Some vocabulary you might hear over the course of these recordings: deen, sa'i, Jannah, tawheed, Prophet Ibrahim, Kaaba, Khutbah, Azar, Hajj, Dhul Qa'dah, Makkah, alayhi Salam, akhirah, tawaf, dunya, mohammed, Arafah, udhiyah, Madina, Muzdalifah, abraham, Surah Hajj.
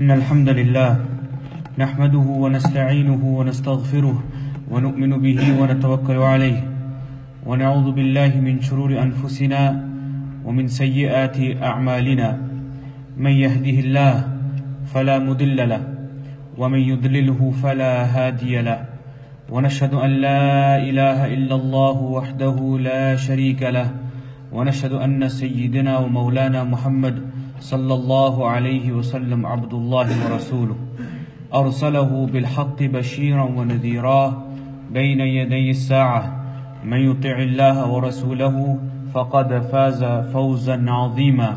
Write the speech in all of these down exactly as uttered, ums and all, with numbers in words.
إن الحمد لله نحمده ونستعينه ونستغفره ونؤمن به ونتوكل عليه ونعوذ بالله من شرور أنفسنا ومن سيئات أعمالنا من يهده الله فلا مضل له ومن يضلله فلا هادي له ونشهد أن لا إله إلا الله وحده لا شريك له ونشهد أن سيدنا ومولانا محمد صلى الله عليه وسلم عبد الله ورسوله أرسله بالحق بشيرا ونذيرا بين يدي الساعة من يطع الله ورسوله فقد فاز فوزا عظيما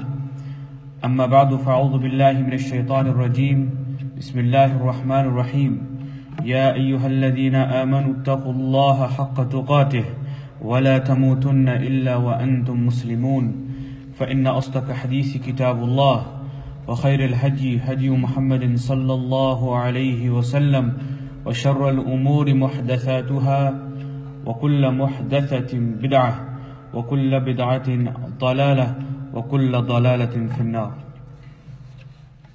أما بعد فأعوذ بالله من الشيطان الرجيم بسم الله الرحمن الرحيم يا أيها الذين آمنوا اتقوا الله حق تقاته ولا تموتن إلا وأنتم مسلمون فإن أصدق حديث كتاب الله وخير الهدي هدي محمد صلى الله عليه وسلم وشر الأمور محدثاتها وكل محدثة بدعة وكل بدعة ضلالة وكل ضلالة في النار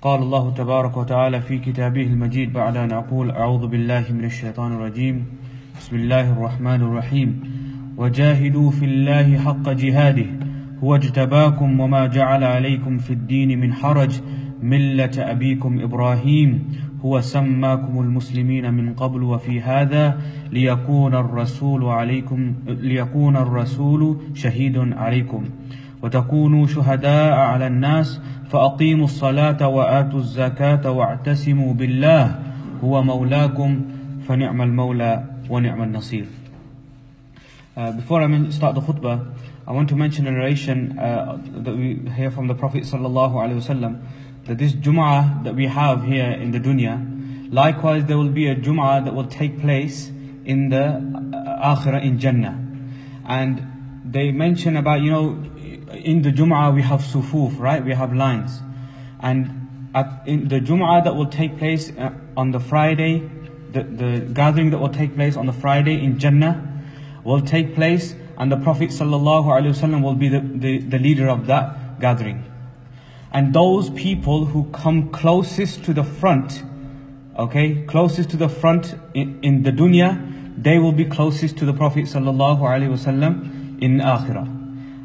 قال الله تبارك وتعالى في كتابه المجيد بعد أن أقول أعوذ بالله من الشيطان الرجيم بسم الله الرحمن الرحيم وجاهدوا في الله حق جهاده هو اجتباكم وما جعل عليكم في الدين من حرج ملة أبيكم إبراهيم هو سماكم المسلمين من قبل وفي هذا ليكون الرسول عليكم ليكون الرسول شهيد عليكم وتكونوا شهداء على الناس فأقيموا الصلاة وآتوا الزكاة واعتصموا بالله هو مولاكم فنعم المولى ونعم النصير. Uh, before I start the khutbah, I want to mention a narration uh, that we hear from the Prophet ﷺ that this Jum'ah that we have here in the dunya, likewise there will be a Jum'ah that will take place in the uh, Akhirah in Jannah. And they mention about, you know, in the Jum'ah we have sufuf, right? We have lines. And at, in the Jum'ah that will take place uh, on the Friday, the, the gathering that will take place on the Friday in Jannah will take place, and the Prophet ﷺ will be the, the, the leader of that gathering. And those people who come closest to the front, okay, closest to the front in, in the dunya, they will be closest to the Prophet ﷺ in akhirah.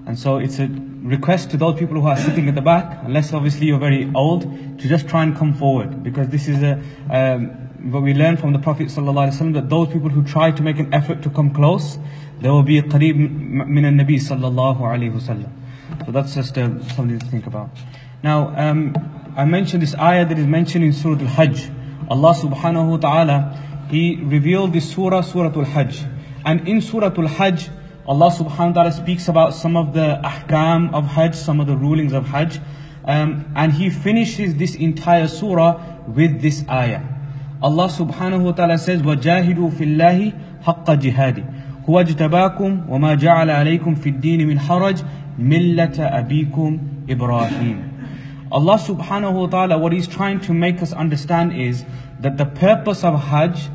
And so it's a request to those people who are sitting at the back, unless obviously you're very old, to just try and come forward. Because this is a, um, what we learn from the Prophet ﷺ, that those people who try to make an effort to come close, there will be qareeb min al-Nabi sallallahu alayhi wasallam. So that's just uh, something to think about. Now, um, I mentioned this ayah that is mentioned in Surah Al-Hajj. Allah subhanahu wa ta'ala, He revealed this surah, Surah Al-Hajj. And in Surah Al-Hajj, Allah subhanahu wa ta'ala speaks about some of the ahkam of Hajj, some of the rulings of Hajj. Um, and He finishes this entire surah with this ayah. Allah subhanahu wa ta'ala says, وَجَاهِدُوا فِي اللَّهِ حَقَّ جِهَادِ هو اجتباكم وما جعل عليكم في الدين من حرج ملة أبيكم إبراهيم. Allah subhanahu wa ta'ala, what He's trying to make us understand is that the purpose of Hajj,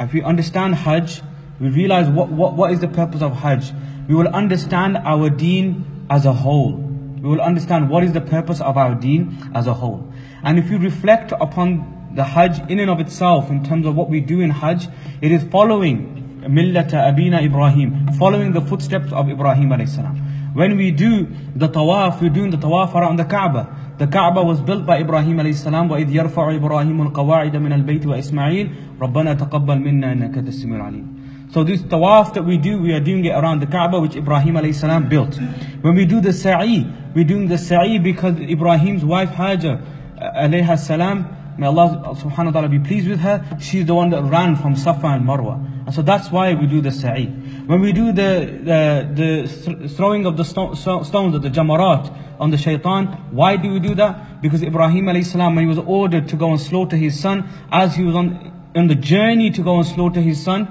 if we understand Hajj, we realize what, what, what is the purpose of Hajj. We will understand our deen as a whole. We will understand what is the purpose of our deen as a whole. And if you reflect upon the Hajj in and of itself, in terms of what we do in Hajj, it is following Millata Abina Ibrahim, following the footsteps of Ibrahim alayhi salam. When we do the tawaf, we're doing the tawaf around the Kaaba. The Kaaba was built by Ibrahim alayhi salam. Wa idh yarfa'u Ibrahim al-qawa'ida min al-bayt wa Ismail, Rabbana taqabbal minna innaka tasmi'ul alim. So this tawaf that we do, we are doing it around the Kaaba, which Ibrahim alayhi salam built. When we do the sa'i, we're doing the sa'i because Ibrahim's wife Hajar alayha salam, may Allah subhanahu wa ta'ala be pleased with her, she's the one that ran from Safa and Marwa. And so that's why we do the sa'i. When we do the, the, the throwing of the sto sto stones, of the jamarat on the shaitan, why do we do that? Because Ibrahim alayhi salam, when he was ordered to go and slaughter his son, as he was on, on the journey to go and slaughter his son,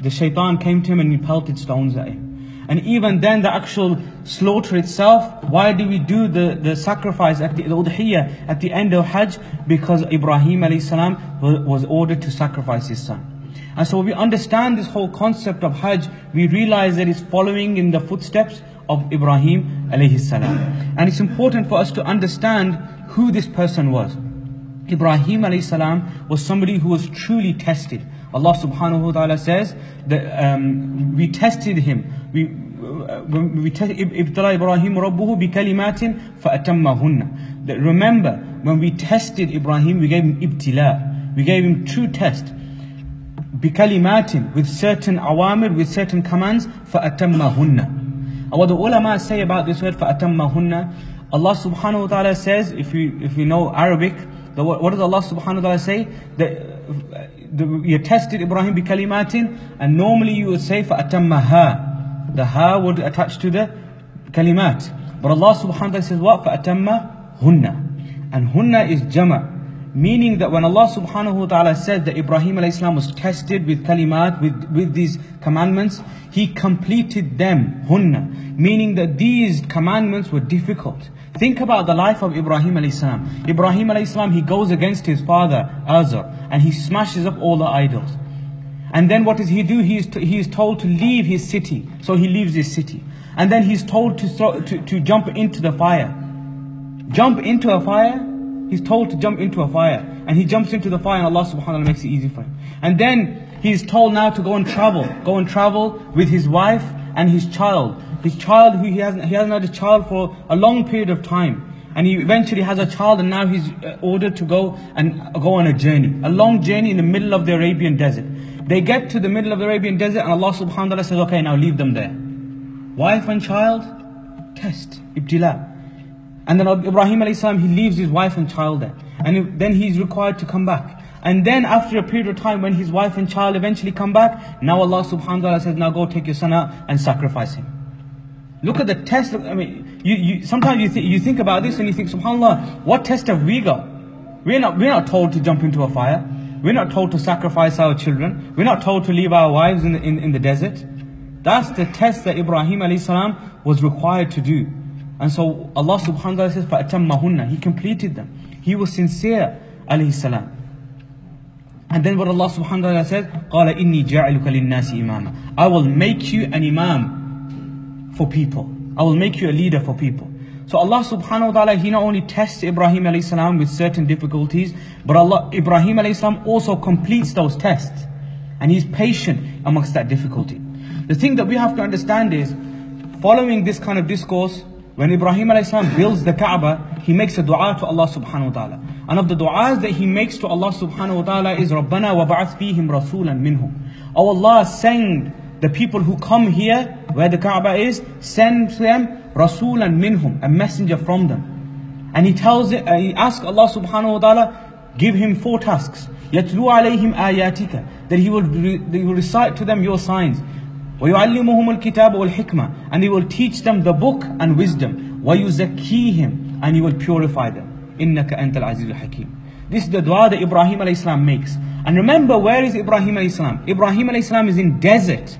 the shaitan came to him and he pelted stones at him. And even then, the actual slaughter itself, why do we do the, the sacrifice at the udhiyah at the end of Hajj? Because Ibrahim alayhi salam was ordered to sacrifice his son. And so we understand this whole concept of Hajj, we realize that it's following in the footsteps of Ibrahim alayhi salam. And it's important for us to understand who this person was. Ibrahim alayhi salam was somebody who was truly tested. Allah subhanahu wa ta'ala says that um, we tested him. We we tested Ibtala Ibrahim Rabbuhu bi kalimatin fa'atammahunna. That remember, when we tested Ibrahim, we gave him ibtila. We gave him true test. Bi kalimatin, with certain awamir, with certain commands, fa'atammahunna. And what the ulama say about this word fa'atammahunna, Allah subhanahu wa ta'ala says, if you if you know Arabic, the, what does Allah subhanahu wa ta'ala say? That the, you tested Ibrahim bi kalimatin, and normally you would say fa'atammaha. The ha would attach to the kalimat. But Allah subhanahu wa ta'ala says what? Fa'atammahunna. And hunna is jama'. Meaning that when Allah subhanahu wa ta'ala said that Ibrahim alayhi salam was tested with kalimat, with, with these commandments, he completed them, hunna. Meaning that these commandments were difficult. Think about the life of Ibrahim alayhi salam. Ibrahim alayhi salam, he goes against his father, Azar, and he smashes up all the idols. And then what does he do? He is, to, he is told to leave his city. So he leaves his city. And then he's told to, throw, to, to jump into the fire. Jump into a fire? He's told to jump into a fire, and he jumps into the fire, and Allah subhanahu wa ta'ala makes it easy for him. And then he's told now to go and travel, go and travel with his wife and his child. His child, who he hasn't, he hasn't had a child for a long period of time. And he eventually has a child, and now he's ordered to go and go on a journey. A long journey in the middle of the Arabian desert. They get to the middle of the Arabian desert, and Allah subhanahu wa ta'ala says, okay, now leave them there. Wife and child, test, ibtila. And then Ibrahim alayhi salam, he leaves his wife and child there. And then he's required to come back. And then after a period of time, when his wife and child eventually come back, now Allah subhanahu wa ta'ala says, now go take your son out and sacrifice him. Look at the test. I mean, you, you, sometimes you, th you think about this and you think, subhanAllah, what test have we got? We're not, we're not told to jump into a fire. We're not told to sacrifice our children. We're not told to leave our wives in the, in, in the desert. That's the test that Ibrahim alayhi salam was required to do. And so Allah subhanahu wa ta'ala says, فَأَتَمَّهُنَّ. He completed them. He was sincere, alayhi salam. And then what Allah subhanahu wa ta'ala says, قَالَ إِنِّي جَعِلُكَ لِلنَّاسِ إِمَامًا. I will make you an imam for people. I will make you a leader for people. So Allah subhanahu wa ta'ala, He not only tests Ibrahim alayhi salam with certain difficulties, but Allah, Ibrahim alayhi salam also completes those tests. And He's patient amongst that difficulty. The thing that we have to understand is, following this kind of discourse, when Ibrahim alayhi salam builds the Kaaba, he makes a dua to Allah subhanahu wa ta'ala. And of the du'as that he makes to Allah subhanahu wa ta'ala is, رَبَّنَا وَبَعَثْ فِيهِمْ رَسُولًا مِنْهُمْ. Oh Allah, send the people who come here, where the Kaaba is, send them رَسُولًا مِنْهُمْ, a messenger from them. And he tells it, uh, he asks Allah subhanahu wa ta'ala, give him four tasks. يَتْلُوا عَلَيْهِمْ آيَاتِكَ. That he will, re that he will recite to them your signs. وَيُعَلِّمُهُمُ الْكِتَابَ وَالْحِكْمَةَ. And He will teach them the book and wisdom. وَيُزَكِّيهِمْ. And He will purify them. إِنَّكَ أَنْتَ الْعَزِيزُ الْحَكِيمُ. This is the dua that Ibrahim alayhi salam makes. And remember, where is Ibrahim alayhi salam? Ibrahim alayhi salam is in desert.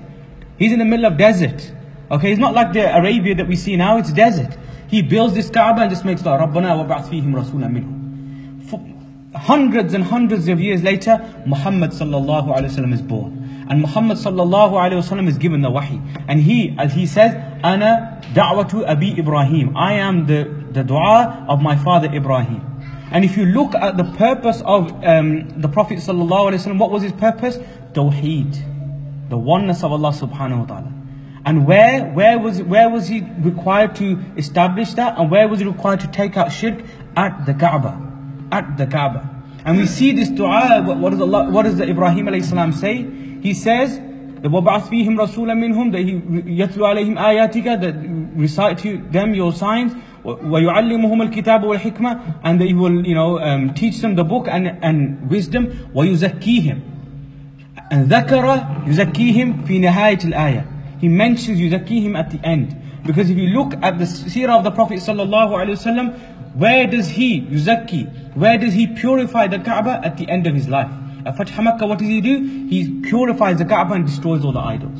He's in the middle of desert. Okay, it's not like the Arabia that we see now, it's desert. He builds this Kaaba and just makes dua, رَبَّنَا وَبَعْثْ فِيهِمْ رَسُولًا مِنْهُمْ. For hundreds and hundreds of years later, Muhammad sallallahu alayhi wa sallam is born. And Muhammad sallallahu alayhi wa sallam is given the wahi. And he, as he says, Ana da'watu abi Ibrahim. I am the, the dua of my father Ibrahim. And if you look at the purpose of um, the Prophet sallallahu alayhi wa sallam, what was his purpose? Tawheed. The oneness of Allah subhanahu wa ta'ala. And where, where, was, where was he required to establish that? And where was he required to take out shirk? At the Kaaba. At the Kaaba. And we see this dua, what, what, does, Allah, what does the Ibrahim alayhi salam say? He says, وَبَعَثْ فِيهِمْ رَسُولًا مِنْهُمْ. That He يَتْلُوا عَلَيْهِمْ آيَاتِكَ. That recite to them your signs. وَيُعَلِّمُهُمُ الْكِتَابَ وَالْحِكْمَةَ. And that He will, you know, um, teach them the book and, and wisdom. وَيُزَكِّيهِمْ. And ذَكَرَ يُزَكِّيهِمْ فِي نِهَايَةِ الْآيَةِ. He mentions يُزَكِّيهِمْ at the end. Because if you look at the seerah of the Prophet sallallahu alayhi wa sallam, where does He yuzakki? Where does He purify the Kaaba? At the end of His life. At Fath Makkah, what does he do? He purifies the Kaaba and destroys all the idols.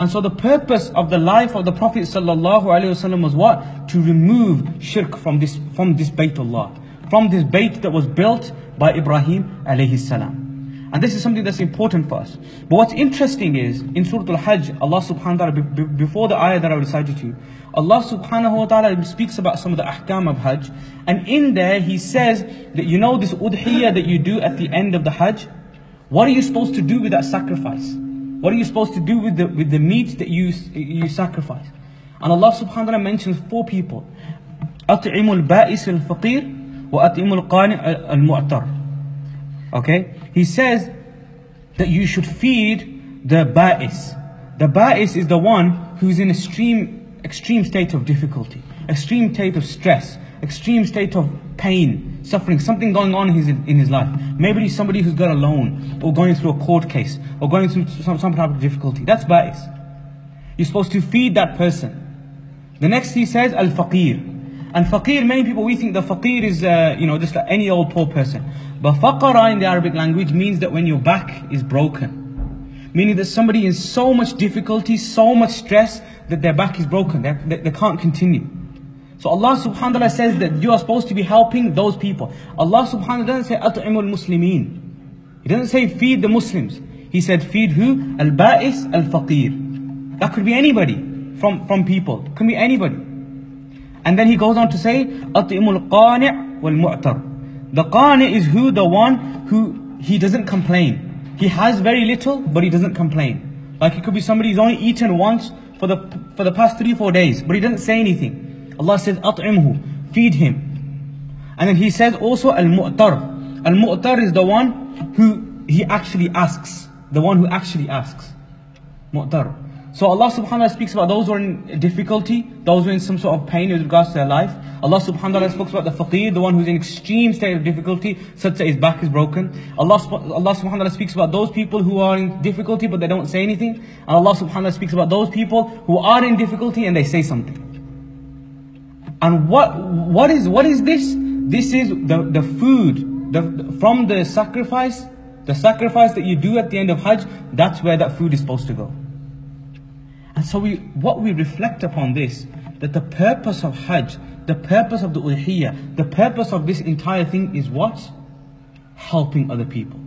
And so the purpose of the life of the Prophet sallallahu alaihi wasallam was what? To remove shirk from this from this Baytullah, from this Bayt that was built by Ibrahim alayhi salam. And this is something that's important for us. But what's interesting is, in Surah Al-Hajj, Allah subhanahu wa ta'ala, before the ayah that I recited to you, Allah subhanahu wa ta'ala speaks about some of the ahkam of Hajj. And in there, He says that, you know, this udhiyah that you do at the end of the Hajj, what are you supposed to do with that sacrifice? What are you supposed to do with the, with the meat that you, you sacrifice? And Allah subhanahu wa ta'ala mentions four people. أَطْعِمُ الْبَائِسِ الْفَقِيرِ وَأَطْعِمُ الْقَانِعَ الْمُعْتَرِ. Okay, He says that you should feed the ba'is. The ba'is is the one who's in extreme, extreme state of difficulty, extreme state of stress, extreme state of pain, suffering, something going on in his, in his life. Maybe he's somebody who's got a loan, or going through a court case, or going through some, some type of difficulty. That's ba'is. You're supposed to feed that person. The next He says, al-faqir. And faqir, many people, we think the faqir is, uh, you know, just like any old poor person. But faqara in the Arabic language means that when your back is broken. Meaning that somebody is so much difficulty, so much stress, that their back is broken. They, they, they can't continue. So Allah subhanahu wa ta'ala says that you are supposed to be helping those people. Allah subhanahu wa ta'ala doesn't say, at'imul muslimin. He doesn't say, feed the Muslims. He said, feed who? Al-ba'is al-faqir. That could be anybody from, from people. It could be anybody. And then He goes on to say, أَطْعِمُ الْقَانِعَ وَالْمُعْتَرِ. The qani' is who? The one who, he doesn't complain. He has very little, but he doesn't complain. Like it could be somebody who's only eaten once for the, for the past three, four days, but he doesn't say anything. Allah says, أَطْعِمْهُ, feed him. And then He says also, al-mu'tar. Al-mu'tar is the one who he actually asks. The one who actually asks. Mu'tar. So Allah subhanahu wa ta'ala speaks about those who are in difficulty, those who are in some sort of pain with regards to their life. Allah subhanahu wa ta'ala speaks about the faqir, the one who's in extreme state of difficulty, such that his back is broken. Allah, Allah subhanahu wa ta'ala speaks about those people who are in difficulty but they don't say anything. And Allah subhanahu wa ta'ala speaks about those people who are in difficulty and they say something. And what, what, is, what is this? This is the, the food the, from the sacrifice, the sacrifice that you do at the end of Hajj, that's where that food is supposed to go. And so we, what we reflect upon this, that the purpose of Hajj, the purpose of the udhiyah, the purpose of this entire thing is what? Helping other people.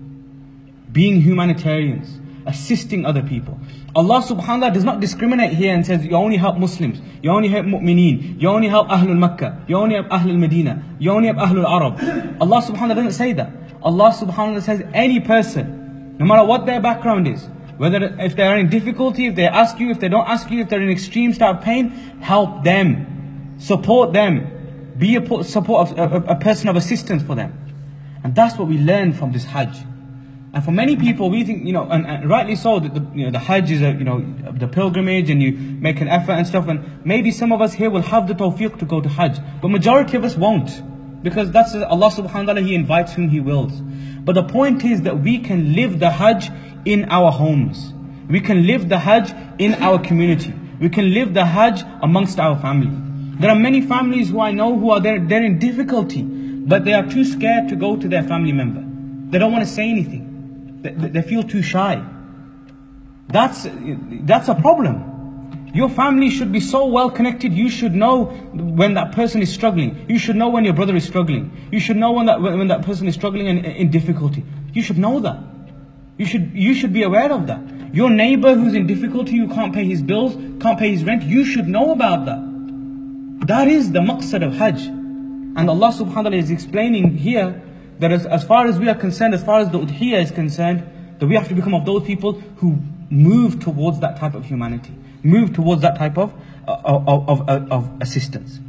Being humanitarians. Assisting other people. Allah subhanahu wa ta'ala does not discriminate here and says, you only help Muslims, you only help mu'mineen, you only help Ahlul Makkah, you only help Ahlul Medina, you only help Ahlul Arab. Allah subhanahu wa ta'ala doesn't say that. Allah subhanahu wa ta'ala says any person, no matter what their background is, whether if they are in difficulty, if they ask you, if they don't ask you, if they're in extreme state of pain, help them, support them, be a support of, a, a person of assistance for them. And that's what we learn from this Hajj. And for many people, we think, you know, and, and rightly so, that the, you know, the Hajj is a, you know, the pilgrimage, and you make an effort and stuff. And maybe some of us here will have the tawfiq to go to Hajj, but majority of us won't, because that's Allah subhanahu wa ta'ala, He invites whom He wills. But the point is that we can live the Hajj in our homes. We can live the Hajj in our community. We can live the Hajj amongst our family. There are many families who I know who are there, they're in difficulty, but they are too scared to go to their family member. They don't want to say anything. They, they feel too shy. That's, that's a problem. Your family should be so well connected, you should know when that person is struggling. You should know when your brother is struggling. You should know when that, when that person is struggling and in difficulty. You should know that. You should, you should be aware of that. Your neighbor who's in difficulty, who can't pay his bills, can't pay his rent, you should know about that. That is the maqsad of Hajj. And Allah subhanahu wa ta'ala is explaining here that as, as far as we are concerned, as far as the udhiyah is concerned, that we have to become of those people who move towards that type of humanity, move towards that type of, of, of, of, of assistance.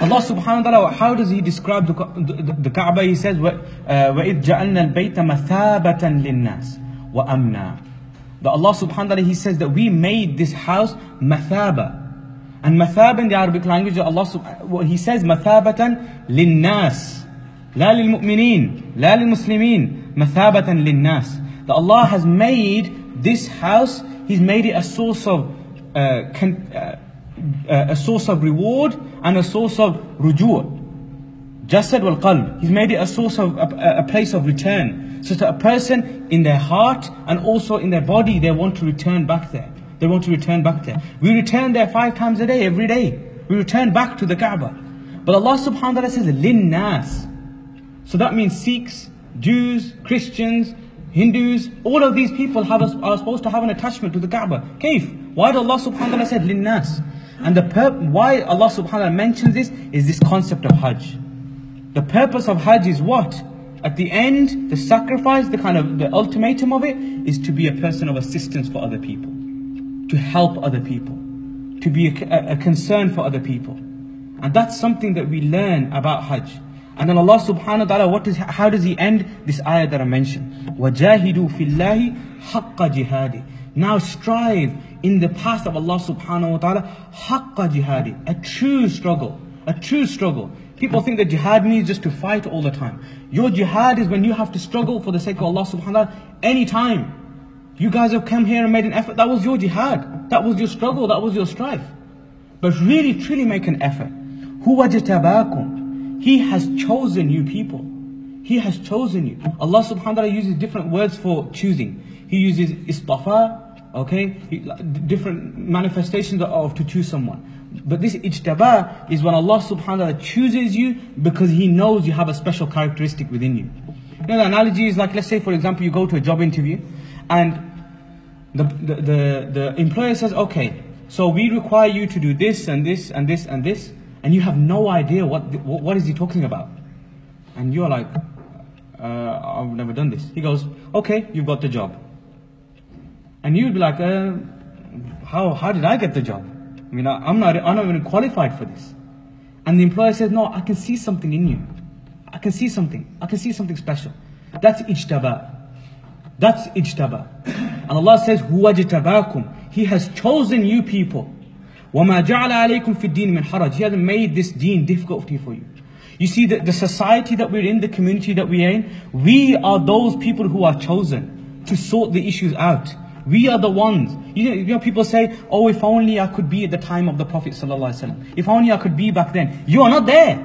Allah subhanahu wa ta'ala, how does He describe the, the, the Kaaba? He says, وَإِذْ جَعَلْنَا الْبَيْتَ مَثَابَةً لِلنَّاسِ وَأَمْنًا. That Allah subhanahu wa ta'ala, He says that we made this house mathaba. And mathaba in the Arabic language, Allah, He says مَثَابَةً لِلنَّاسِ لَا لِلْمُؤْمِنِينَ لَا لِلْمُسْلِمِينَ مَثَابَةً لِلنَّاسِ. That Allah has made this house, He's made it a source of uh, con uh, Uh, a source of reward and a source of rujoo', jasad wal qalb. He's made it a source of a, a place of return, so that a person in their heart and also in their body, they want to return back there. They want to return back there. We return there five times a day, every day. We return back to the Kaaba. But Allah subhanahu wa ta'ala says, lin nas. So that means Sikhs, Jews, Christians, Hindus, all of these people have a, are supposed to have an attachment to the Kaaba. Kaif? Why did Allah subhanahu wa ta'ala said linnas? And the purpose, why Allah subhanahu wa ta'ala mentions this, is this concept of Hajj. The purpose of Hajj is what? At the end, the sacrifice, the kind of, the ultimatum of it, is to be a person of assistance for other people. To help other people. To be a, a, a concern for other people. And that's something that we learn about Hajj. And then Allah subhanahu wa ta'ala, what is, how does he end this ayah that I mentioned? وَجَاهِدُوا فِي اللَّهِ حَقَّ جِهَادِ. Now strive in the path of Allah subhanahu wa ta'ala, حَقَّ جِهَادِ, a true struggle, a true struggle. People think that jihad means just to fight all the time. Your jihad is when you have to struggle for the sake of Allah subhanahu wa ta'ala any time. You guys have come here and made an effort, that was your jihad, that was your struggle, that was your strife. But really, truly make an effort. هُوَ جَتَبَاكُمْ. He has chosen you people. He has chosen you. Allah subhanahu wa ta'ala uses different words for choosing. He uses istafa, okay, different manifestations of to choose someone. But this ijtaba is when Allah subhanahu wa ta'ala chooses you because He knows you have a special characteristic within you. You know, the analogy is like, let's say for example you go to a job interview and the, the, the, the employer says, okay, so we require you to do this and this and this and this. And you have no idea what, the, what what is he talking about, and you're like, uh, I've never done this. He goes, okay, you've got the job, and you'd be like, uh, how how did I get the job? I mean, I, I'm not I'm not even qualified for this. And the employer says, no, I can see something in you. I can see something. I can see something special. That's ijtaba. That's ijtaba. And Allah says, huwa jtabakum. He has chosen you people. وَمَا جَعَلَ عَلَيْكُمْ فِي الدِّينِ مِنْ حَرَجٍ. He hasn't made this deen difficult for you. You see, the, the society that we're in, the community that we're in, we are those people who are chosen to sort the issues out. We are the ones. You know, you know people say, oh, if only I could be at the time of the Prophet ﷺ. If only I could be back then. You are not there.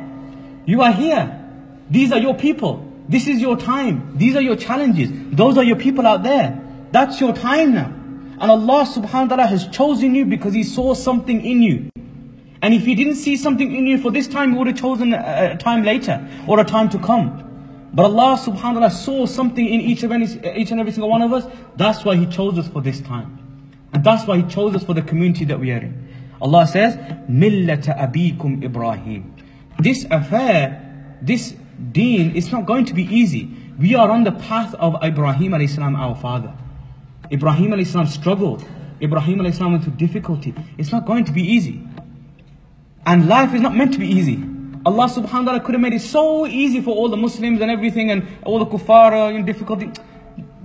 You are here. These are your people. This is your time. These are your challenges. Those are your people out there. That's your time now. And Allah subhanahu wa ta'ala has chosen you because He saw something in you. And if He didn't see something in you for this time, He would have chosen a, a time later or a time to come. But Allah subhanahu wa ta'ala saw something in each, of any, each and every single one of us. That's why He chose us for this time. And that's why He chose us for the community that we are in. Allah says, Millata abikum Ibrahim. This affair, this deen, it's not going to be easy. We are on the path of Ibrahim alayhi salam, our father. Ibrahim alayhi salam struggled. Ibrahim alayhi salam went through difficulty. It's not going to be easy. And life is not meant to be easy. Allah subhanahu wa ta'ala could have made it so easy for all the Muslims and everything and all the kuffar and difficulty.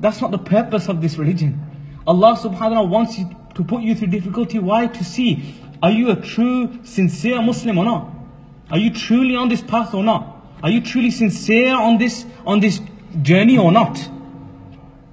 That's not the purpose of this religion. Allah subhanahu wa ta'ala wants you to put you through difficulty. Why? To see, are you a true, sincere Muslim or not? Are you truly on this path or not? Are you truly sincere on this, on this journey or not?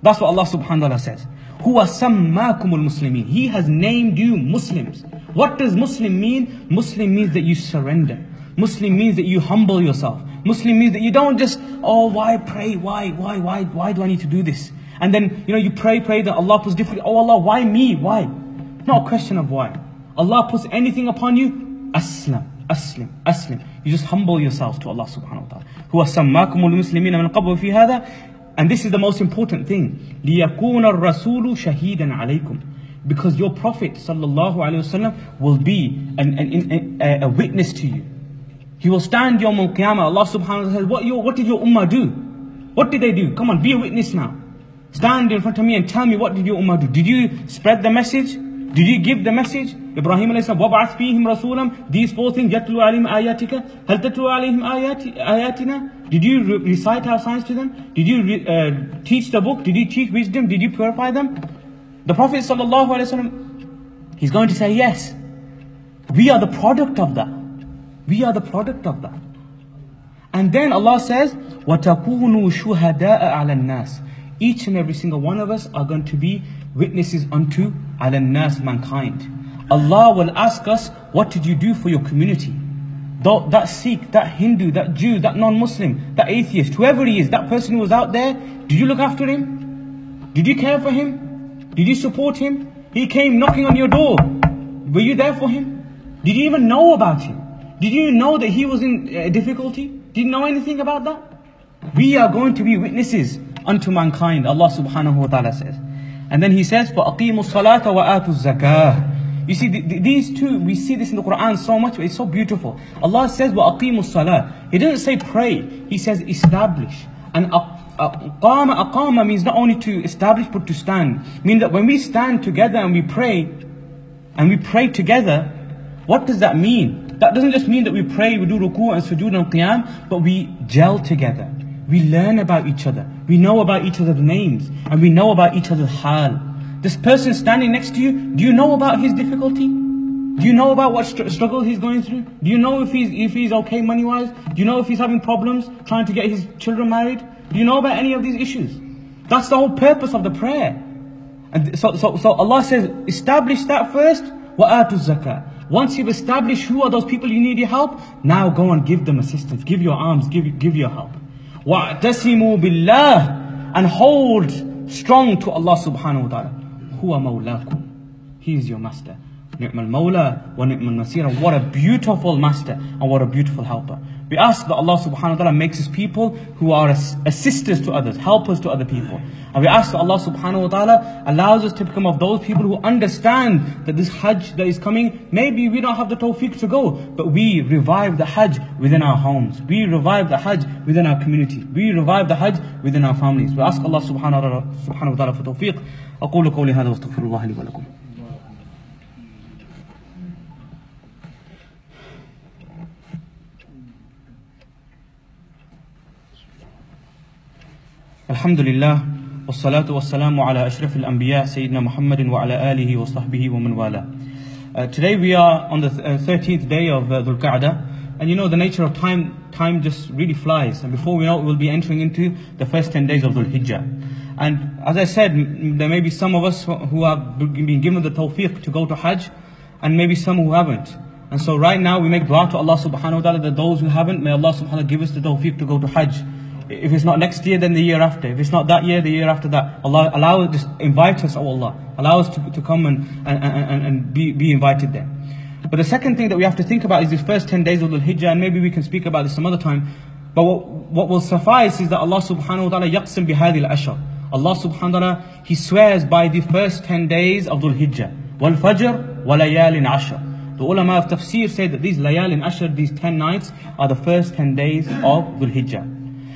That's what Allah subhanahu wa ta'ala says. Huwa sammakumul muslimin. He has named you Muslims. What does Muslim mean? Muslim means that you surrender. Muslim means that you humble yourself. Muslim means that you don't just, oh, why pray? Why, why, why, why do I need to do this? And then, you know, you pray, pray that Allah puts different, oh Allah, why me? Why? Not a question of why. Allah puts anything upon you, aslam, aslam, aslam. You just humble yourselves to Allah subhanahu wa ta'ala. Huwa sammakumul muslimin min qabl fi hadha. And this is the most important thing. لِيَكُونَ الرَّسُولُ شَهِيدًا عَلَيْكُمْ. Because your Prophet ﷺ will be an, an, an, a witness to you. He will stand Yawm al-Qiyamah. Allah subhanahu wa ta'ala says, what, your, what did your ummah do? What did they do? Come on, be a witness now. Stand in front of me and tell me, what did your ummah do? Did you spread the message? Did you give the message? Ibrahim alayhi salam, وَبْعَثْ فِيهِمْ رَسُولًا. These four things, يَتْلُوا عَلَيْهِمْ آيَاتِكَ هَلْ تَتْلُوا عَلَيْهِمْ آيَاتِنَا. Did you re recite our signs to them? Did you re uh, teach the book? Did you teach wisdom? Did you purify them? The Prophet ﷺ, he's going to say yes. We are the product of that. We are the product of that. And then Allah says, وَتَكُونُوا شُهَدَاءَ عَلَى النَّاسِ. Each and every single one of us are going to be witnesses unto عَلَى النَّاسِ, mankind. Allah will ask us, what did you do for your community? That Sikh, that Hindu, that Jew, that non-Muslim, that atheist, whoever he is, that person who was out there, did you look after him? Did you care for him? Did you support him? He came knocking on your door. Were you there for him? Did you even know about him? Did you know that he was in uh, difficulty? Did you know anything about that? We are going to be witnesses unto mankind, Allah subhanahu wa ta'ala says. And then he says, فَأَقِيمُوا الصَّلَاةَ وَآتُوا الزَّكَاةَ. You see, th th these two, we see this in the Quran so much, but it's so beautiful. Allah says, وَأَقِيمُوا الصَّلَاةَ. He didn't say pray, he says establish. And aqama, aqama means not only to establish, but to stand. Meaning that when we stand together and we pray, and we pray together, what does that mean? That doesn't just mean that we pray, we do ruku' and sujood and qiyam, but we gel together. We learn about each other. We know about each other's names. And we know about each other's hal. This person standing next to you, do you know about his difficulty? Do you know about what str struggle he's going through? Do you know if he's, if he's okay money-wise? Do you know if he's having problems trying to get his children married? Do you know about any of these issues? That's the whole purpose of the prayer. And so, so, so Allah says, establish that first. وَآتُوا الزَّكَاةَ. Once you've established who are those people you need your help, now go and give them assistance. Give your arms, give, give your help. وَاعْتَسِمُوا بِاللَّهِ. And hold strong to Allah subhanahu wa ta'ala. هُوَ مَوْلَاكُمْ. He is your master. نِعْمَ الْمَوْلَى وَنِعْمَ النَّصِيرَ. What a beautiful master and what a beautiful helper. We ask that Allah subhanahu wa ta'ala makes his people who are assisters to others, helpers to other people. And we ask that Allah subhanahu wa ta'ala allows us to become of those people who understand that this Hajj that is coming, maybe we don't have the tawfiq to go, but we revive the Hajj within our homes. We revive the Hajj within our community. We revive the Hajj within our families. We ask Allah subhanahu wa ta'ala for tawfiq. أقول قولي هذا واستغفر الله لي ولكم. Alhamdulillah, wassalatu wassalamu ala ashrafil anbiya, Sayyidina Muhammadin wa ala alihi wa sahbihi wa man wala. Uh, today we are on the thirteenth day of uh, Dhul Qa'dah, and you know the nature of time, time just really flies, and before we know it we'll be entering into the first ten days of Dhul Hijjah. And as I said, there may be some of us who have been given the tawfiq to go to Hajj, and maybe some who haven't. And so right now we make dua to Allah subhanahu wa ta'ala that those who haven't, may Allah subhanahu wa ta'ala give us the tawfiq to go to Hajj. If it's not next year, then the year after. If it's not that year, the year after that. Allah, allow, just invite us, oh Allah. Allow us to, to come and, and, and, and be, be invited there. But the second thing that we have to think about is these first ten days of Dhul Hijjah, and maybe we can speak about this some other time. But what, what will suffice is that Allah subhanahu wa ta'ala yaqsim bihadil ashar. Allah subhanahu wa ta'ala, He swears by the first ten days of Dhul Hijjah. Wal fajr wa layalin ashar. The ulama of tafsir say that these layalin ashar, these ten nights, are the first ten days of Dhul Hijjah.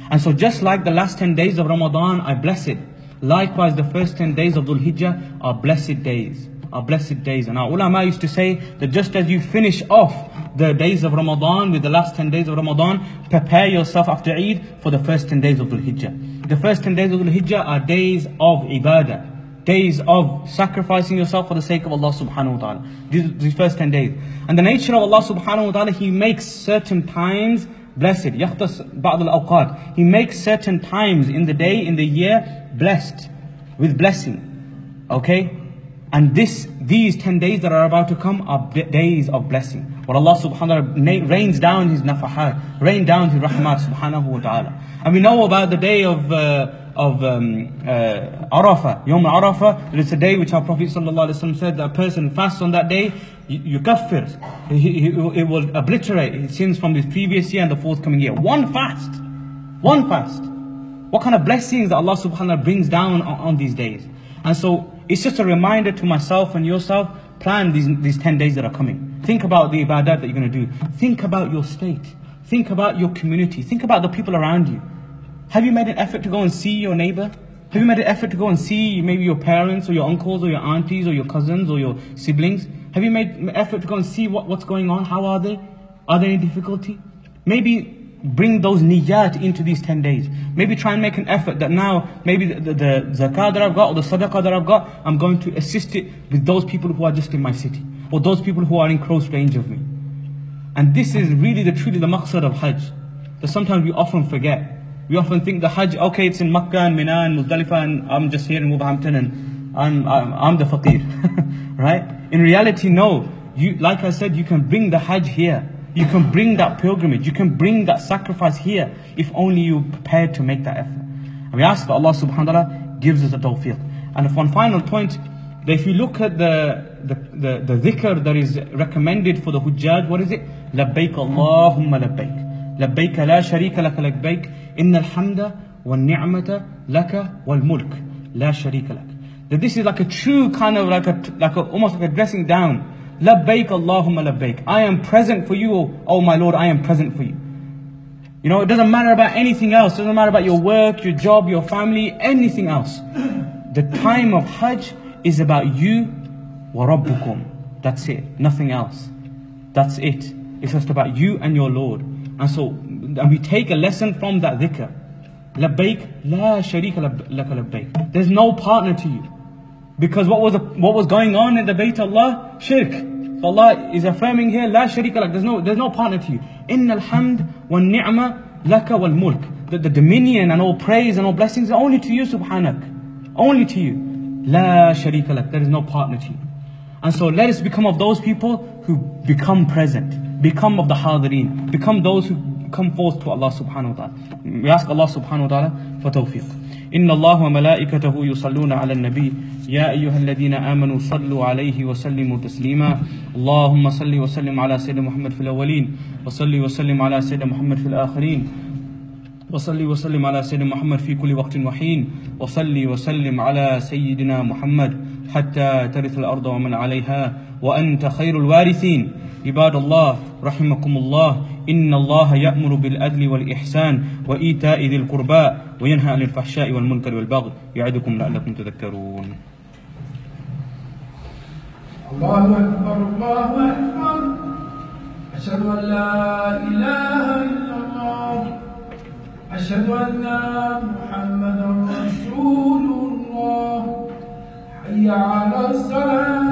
And so just like the last ten days of Ramadan are blessed, likewise the first ten days of Dhul Hijjah are blessed days, are blessed days. And our ulama used to say that just as you finish off the days of Ramadan with the last ten days of Ramadan, prepare yourself after Eid for the first ten days of Dhul Hijjah. The first ten days of Dhul Hijjah are days of ibadah, days of sacrificing yourself for the sake of Allah subhanahu wa ta'ala. These, these first ten days. And the nature of Allah subhanahu wa ta'ala, He makes certain times blessed. يختص بعض الأوقات. He makes certain times in the day, in the year, blessed with blessing. Okay? And this, these ten days that are about to come are days of blessing, where Allah subhanahu wa ta'ala rains down His nafahat, rain down His rahmat subhanahu wa ta'ala. And we know about the day of uh, of um, uh, Arafah, Yawm Arafah. It's a day which our Prophet sallallahu alaihi wasallam said that a person fasts on that day, yukaffir, he, he, it will obliterate his sins from his previous year and the forthcoming year. One fast, one fast. What kind of blessings that Allah subhanahu wa ta'ala brings down on, on these days. And so it's just a reminder to myself and yourself, plan these, these ten days that are coming. Think about the ibadat that you're going to do. Think about your state. Think about your community. Think about the people around you. Have you made an effort to go and see your neighbor? Have you made an effort to go and see maybe your parents or your uncles or your aunties or your cousins or your siblings? Have you made an effort to go and see what, what's going on? How are they? Are there any difficulty? Maybe bring those niyyat into these ten days. Maybe try and make an effort that now, maybe the, the, the zakah that I've got or the sadaqah that I've got, I'm going to assist it with those people who are just in my city or those people who are in close range of me. And this is really the truly the maqsad of Hajj, that sometimes we often forget. We often think the Hajj, okay, it's in Makkah and Mina and Muzdalifah and I'm just here in Wolverhampton and I'm, I'm, I'm the faqir, right? In reality, no. You, like I said, you can bring the Hajj here. You can bring that pilgrimage. You can bring that sacrifice here if only you prepare to make that effort. And we ask that Allah subhanahu wa ta'ala gives us a tawfiq. And if one final point, that if you look at the, the, the, the dhikr that is recommended for the hujjaj, what is it? Labbaik Allahumma labbaik. لبيك لا شريك لك لبيك إن الحمد والنعمة لك والملك لا شريك لك. That this is like a true kind of like a like a, almost like a dressing down. Labbaik Allahumma labbaik. I am present for you, oh my Lord, I am present for you. You know, it doesn't matter about anything else. It doesn't matter about your work, your job, your family, anything else. The time of Hajj is about you wa Rabbukum. That's it. Nothing else. That's it. It's just about you and your Lord. And so, and we take a lesson from that dhikr. Labbaik la sharika laka labbaik. There's no partner to you. Because what was the, what was going on in the Bayt Allah? Shirk. So Allah is affirming here, La Sharika Lak. There's no, there's no partner to you. Innal Hamd wa Ni'ma Laka wal Mulk. That the dominion and all praise and all blessings are only to you, Subhanak. Only to you. La Sharika Lak. There is no partner to you. And so let us become of those people who become present, become of the Hadireen, become those who come forth to Allah Subhanahu wa Taala. We ask Allah Subhanahu wa Taala for tawfiq. إن الله وملائكته يصلون على النبي يا أيها الذين آمنوا صلوا عليه وسلموا تسليما اللهم صل وسلم على سيدنا محمد في الأولين وصل وسلم على سيدنا محمد في الآخرين وصل وسلم على سيدنا محمد في كل وقت وحين وصل وسلم على سيدنا محمد حتى ترث الأرض ومن عليها وأنت خير الوارثين عباد الله رحمكم الله إن الله يأمر بالعدل والإحسان وإيتاء ذي القربى وينهى عن الفحشاء والمنكر والبغي يعدكم لعلكم تذكرون. الله أكبر الله أكبر أشهد أن لا إله إلا الله أشهد أن محمدا رسول الله حي على الصلاة